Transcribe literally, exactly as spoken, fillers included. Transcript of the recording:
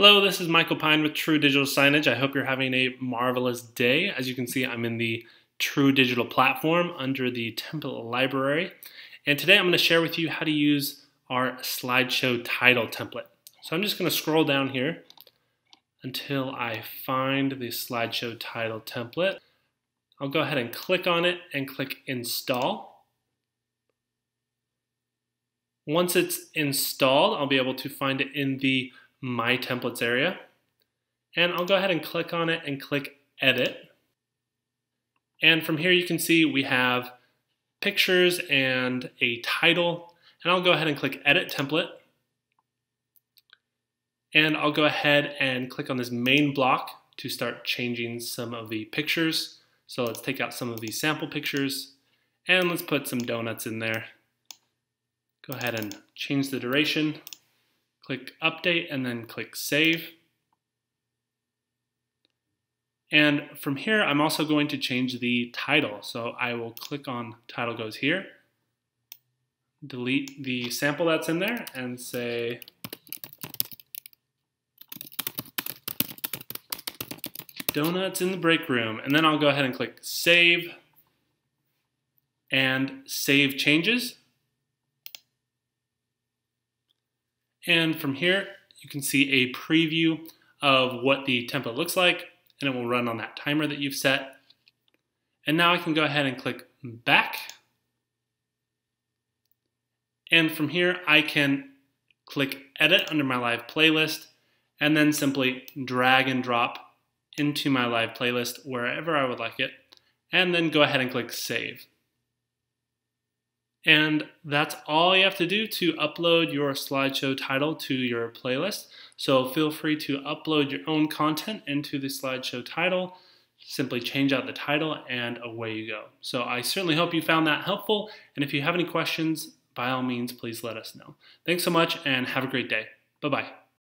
Hello, this is Michael Pine with truDigital Signage. I hope you're having a marvelous day. As you can see, I'm in the truDigital platform under the template library. And today I'm going to share with you how to use our slideshow title template. So I'm just going to scroll down here until I find the slideshow title template. I'll go ahead and click on it and click install. Once it's installed, I'll be able to find it in the My Templates area, and I'll go ahead and click on it and click Edit. And from here you can see we have pictures and a title, and I'll go ahead and click Edit Template, and I'll go ahead and click on this main block to start changing some of the pictures. So let's take out some of these sample pictures and let's put some donuts in there. Go ahead and change the duration. Click Update and then click Save. And from here, I'm also going to change the title. So I will click on Title Goes Here, delete the sample that's in there, and say Donuts in the Break Room. And then I'll go ahead and click Save and Save Changes. And from here, you can see a preview of what the template looks like, and it will run on that timer that you've set. And now I can go ahead and click back. And from here, I can click Edit under my live playlist, and then simply drag and drop into my live playlist wherever I would like it, and then go ahead and click Save. And that's all you have to do to upload your slideshow title to your playlist. So feel free to upload your own content into the slideshow title. Simply change out the title and away you go. So I certainly hope you found that helpful. And if you have any questions, by all means, please let us know. Thanks so much and have a great day. Bye-bye.